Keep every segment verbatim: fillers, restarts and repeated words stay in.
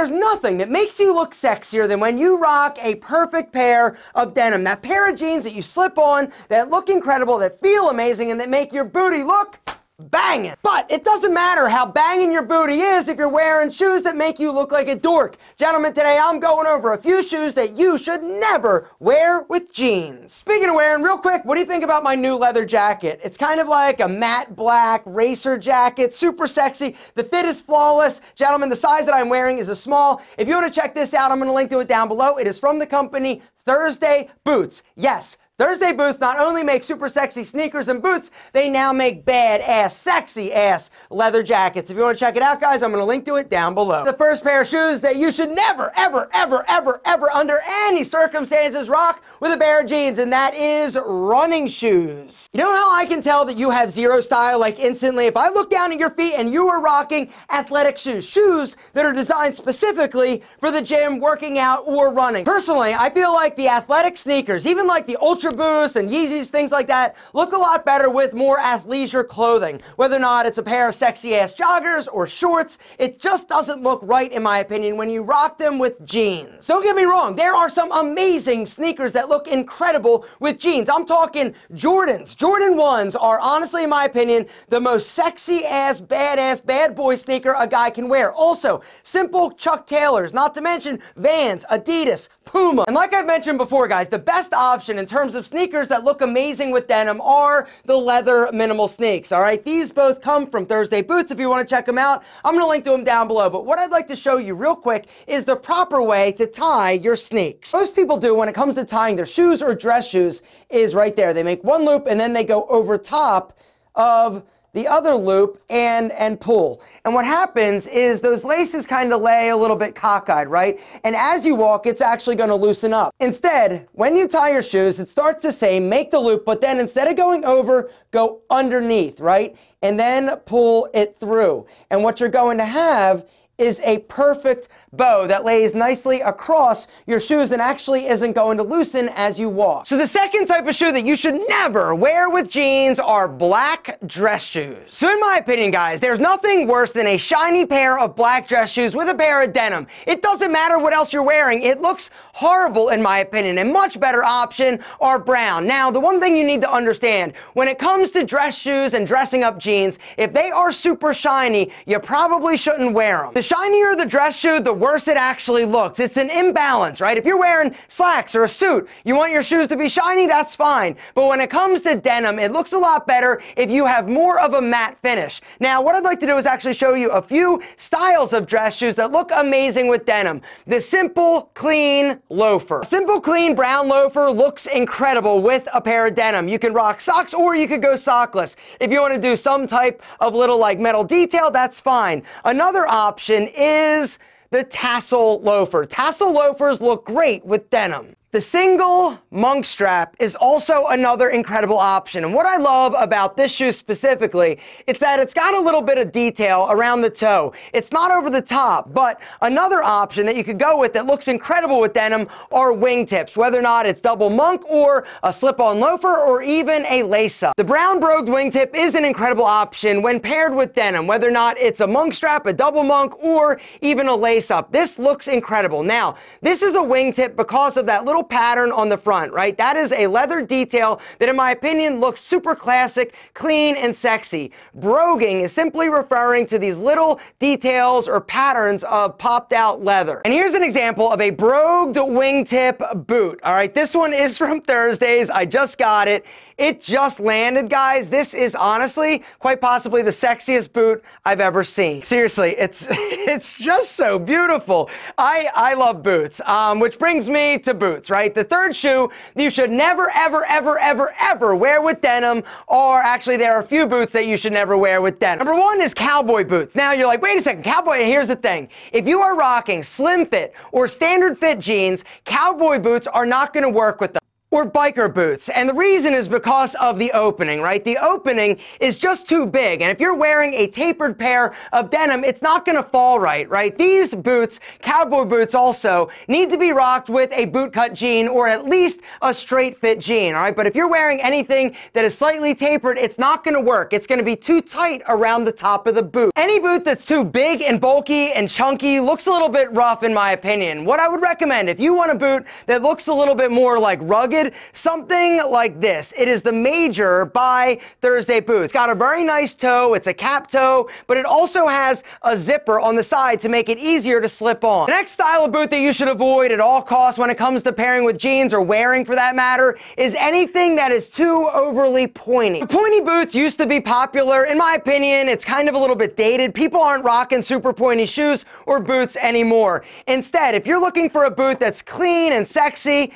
there's nothing that makes you look sexier than when you rock a perfect pair of denim. That pair of jeans that you slip on, that look incredible, that feel amazing, and that make your booty look banging. But it doesn't matter how banging your booty is if you're wearing shoes that make you look like a dork. Gentlemen, today I'm going over a few shoes that you should never wear with jeans. Speaking of wearing, real quick, what do you think about my new leather jacket? It's kind of like a matte black racer jacket, super sexy. The fit is flawless. Gentlemen, the size that I'm wearing is a small. If you want to check this out, I'm going to link to it down below. It is from the company Thursday Boots. Yes, Thursday Boots not only make super sexy sneakers and boots, they now make badass, sexy-ass leather jackets. If you want to check it out, guys, I'm going to link to it down below. The first pair of shoes that you should never, ever, ever, ever, ever, under any circumstances rock with a pair of jeans, and that is running shoes. You know how I can tell that you have zero style, like, instantly? If I look down at your feet and you are rocking athletic shoes, shoes that are designed specifically for the gym, working out, or running. Personally, I feel like the athletic sneakers, even like the Ultra Boost and Yeezys, things like that, look a lot better with more athleisure clothing. Whether or not it's a pair of sexy ass joggers or shorts, it just doesn't look right, in my opinion, when you rock them with jeans. Don't get me wrong, there are some amazing sneakers that look incredible with jeans. I'm talking Jordans. Jordan ones are honestly, in my opinion, the most sexy ass, badass, bad boy sneaker a guy can wear. Also, simple Chuck Taylors, not to mention Vans, Adidas, Puma. And like I've mentioned before, guys, the best option in terms of of sneakers that look amazing with denim are the leather minimal sneaks. All right, these both come from Thursday Boots. If you want to check them out, I'm going to link to them down below. But what I'd like to show you real quick is the proper way to tie your sneaks. Most people do when it comes to tying their shoes or dress shoes is right there. They make one loop and then they go over top of the other loop and and pull. And what happens is those laces kind of lay a little bit cockeyed, right? And as you walk, it's actually going to loosen up. Instead, when you tie your shoes, it starts the same, make the loop, but then instead of going over, go underneath, right? And then pull it through. And what you're going to have is a perfect bow that lays nicely across your shoes and actually isn't going to loosen as you walk. So the second type of shoe that you should never wear with jeans are black dress shoes. So in my opinion, guys, there's nothing worse than a shiny pair of black dress shoes with a pair of denim. It doesn't matter what else you're wearing. It looks horrible, in my opinion. A much better option are brown. Now, the one thing you need to understand, when it comes to dress shoes and dressing up jeans, if they are super shiny, you probably shouldn't wear them. The shinier the dress shoe, the worse it actually looks. It's an imbalance, right? If you're wearing slacks or a suit, you want your shoes to be shiny, that's fine. But when it comes to denim, it looks a lot better if you have more of a matte finish. Now, what I'd like to do is actually show you a few styles of dress shoes that look amazing with denim. The simple, clean loafer. A simple, clean brown loafer looks incredible with a pair of denim. You can rock socks or you could go sockless. If you want to do some type of little like metal detail, that's fine. Another option is the tassel loafer. Tassel loafers look great with denim. The single monk strap is also another incredible option. And what I love about this shoe specifically, it's that it's got a little bit of detail around the toe. It's not over the top, but another option that you could go with that looks incredible with denim are wingtips, whether or not it's double monk or a slip-on loafer or even a lace-up. The brown brogued wingtip is an incredible option when paired with denim, whether or not it's a monk strap, a double monk, or even a lace-up. This looks incredible. Now, this is a wingtip because of that little pattern on the front, right? That is a leather detail that, in my opinion, looks super classic, clean, and sexy. Broguing is simply referring to these little details or patterns of popped out leather. And here's an example of a brogued wingtip boot. All right, this one is from Thursdays. I just got it. It just landed, guys. This is honestly quite possibly the sexiest boot I've ever seen. Seriously, it's it's just so beautiful. I, I love boots, um, which brings me to boots. Right? The third shoe you should never, ever, ever, ever, ever wear with denim, or actually there are a few boots that you should never wear with denim. Number one is cowboy boots. Now you're like, wait a second, cowboy, here's the thing. If you are rocking slim fit or standard fit jeans, cowboy boots are not going to work with them. were biker boots. And the reason is because of the opening, right? The opening is just too big. And if you're wearing a tapered pair of denim, it's not going to fall right, right? These boots, cowboy boots also, need to be rocked with a bootcut jean or at least a straight fit jean, all right? But if you're wearing anything that is slightly tapered, it's not going to work. It's going to be too tight around the top of the boot. Any boot that's too big and bulky and chunky looks a little bit rough in my opinion. What I would recommend, if you want a boot that looks a little bit more like rugged, something like this. It is the Major by Thursday Boots. Got a very nice toe. It's a cap toe, but it also has a zipper on the side to make it easier to slip on. The next style of boot that you should avoid at all costs when it comes to pairing with jeans or wearing for that matter is anything that is too overly pointy. The pointy boots used to be popular. In my opinion, it's kind of a little bit dated. People aren't rocking super pointy shoes or boots anymore. Instead, if you're looking for a boot that's clean and sexy,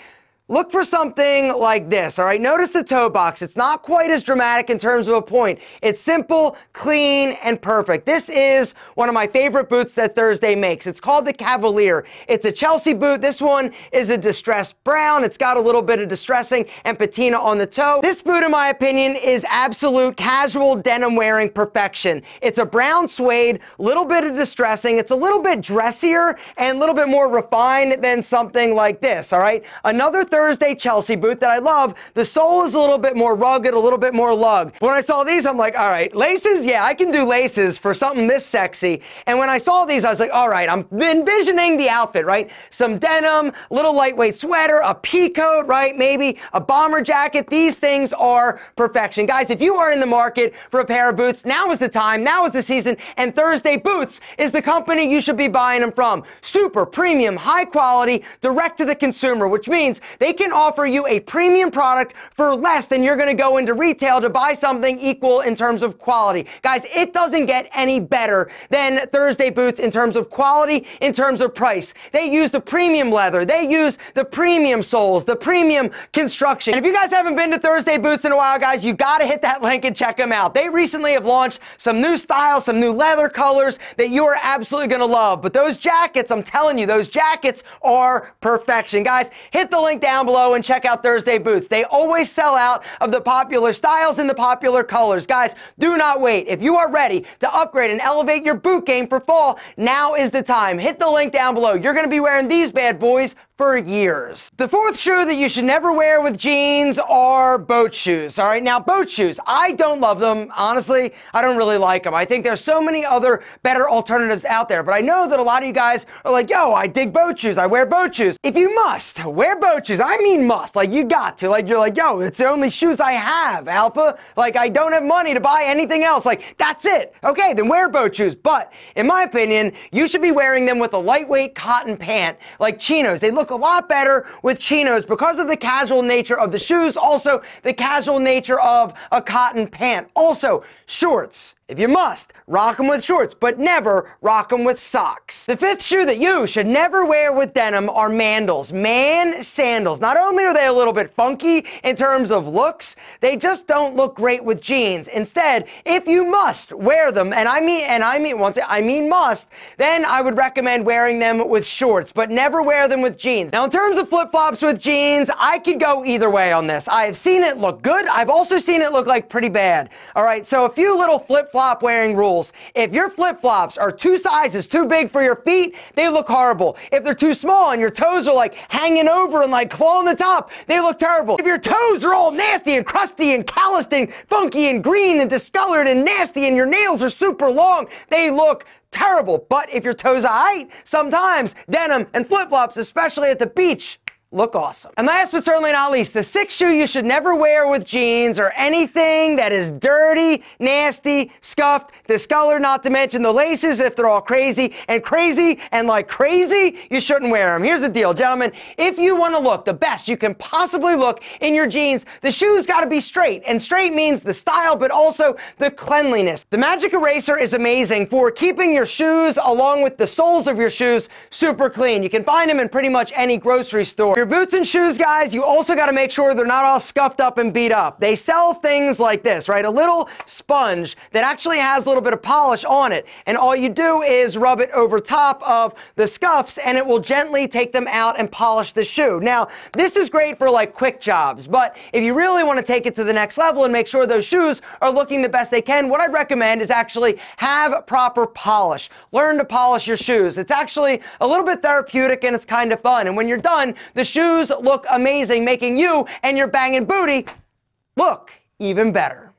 look for something like this, all right? Notice the toe box. It's not quite as dramatic in terms of a point. It's simple, clean, and perfect. This is one of my favorite boots that Thursday makes. It's called the Cavalier. It's a Chelsea boot. This one is a distressed brown. It's got a little bit of distressing and patina on the toe. This boot, in my opinion, is absolute casual denim wearing perfection. It's a brown suede, little bit of distressing. It's a little bit dressier and a little bit more refined than something like this, all right? Another thing Thursday Chelsea boot that I love, the sole is a little bit more rugged, a little bit more lug. When I saw these, I'm like, all right, laces? Yeah, I can do laces for something this sexy. And when I saw these, I was like, all right, I'm envisioning the outfit, right? Some denim, little lightweight sweater, a pea coat, right? Maybe a bomber jacket. These things are perfection. Guys, if you are in the market for a pair of boots, now is the time, now is the season, and Thursday Boots is the company you should be buying them from. Super premium, high quality, direct to the consumer, which means they can offer you a premium product for less than you're going to go into retail to buy something equal in terms of quality. Guys, it doesn't get any better than Thursday Boots in terms of quality, in terms of price. They use the premium leather. They use the premium soles, the premium construction. And if you guys haven't been to Thursday Boots in a while, guys, you got to hit that link and check them out. They recently have launched some new styles, some new leather colors that you are absolutely going to love. But those jackets, I'm telling you, those jackets are perfection. Guys, hit the link down below and check out Thursday Boots. They always sell out of the popular styles and the popular colors. Guys, do not wait. If you are ready to upgrade and elevate your boot game for fall, now is the time. Hit the link down below. You're going to be wearing these bad boys for years. The fourth shoe that you should never wear with jeans are boat shoes. All right, now boat shoes, I don't love them. Honestly, I don't really like them. I think there's so many other better alternatives out there, but I know that a lot of you guys are like, yo, I dig boat shoes. I wear boat shoes. If you must wear boat shoes, I mean must, like you got to, like you're like, yo, it's the only shoes I have, Alpha. Like I don't have money to buy anything else. Like that's it. Okay, then wear boat shoes. But in my opinion, you should be wearing them with a lightweight cotton pant like chinos. They look a lot better with chinos because of the casual nature of the shoes, also the casual nature of a cotton pant. Also, shorts. If you must, rock them with shorts, but never rock them with socks. The fifth shoe that you should never wear with denim are mandals, man sandals. Not only are they a little bit funky in terms of looks, they just don't look great with jeans. Instead, if you must wear them, and I mean, and I mean, once I mean must, then I would recommend wearing them with shorts, but never wear them with jeans. Now, in terms of flip-flops with jeans, I could go either way on this. I have seen it look good. I've also seen it look like pretty bad. All right, so a few little flip-flops flip-flop wearing rules. If your flip-flops are two sizes too big for your feet, they look horrible. If they're too small and your toes are like hanging over and like clawing the top, they look terrible. If your toes are all nasty and crusty and calloused and funky and green and discolored and nasty and your nails are super long, they look terrible. But if your toes are height, sometimes denim and flip-flops, especially at the beach, look awesome. And last but certainly not least, the sixth shoe you should never wear with jeans or anything that is dirty, nasty, scuffed, discolored, not to mention the laces if they're all crazy. And crazy and like crazy, you shouldn't wear them. Here's the deal, gentlemen. If you want to look the best you can possibly look in your jeans, the shoe's got to be straight. And straight means the style, but also the cleanliness. The Magic Eraser is amazing for keeping your shoes along with the soles of your shoes super clean. You can find them in pretty much any grocery store. your boots and shoes, guys, you also got to make sure they're not all scuffed up and beat up. They sell things like this, right? A little sponge that actually has a little bit of polish on it, and all you do is rub it over top of the scuffs and it will gently take them out and polish the shoe. Now, this is great for like quick jobs, but if you really want to take it to the next level and make sure those shoes are looking the best they can, what I'd recommend is actually have proper polish. Learn to polish your shoes. It's actually a little bit therapeutic and it's kind of fun, and when you're done, the shoes look amazing, making you and your banging booty look even better.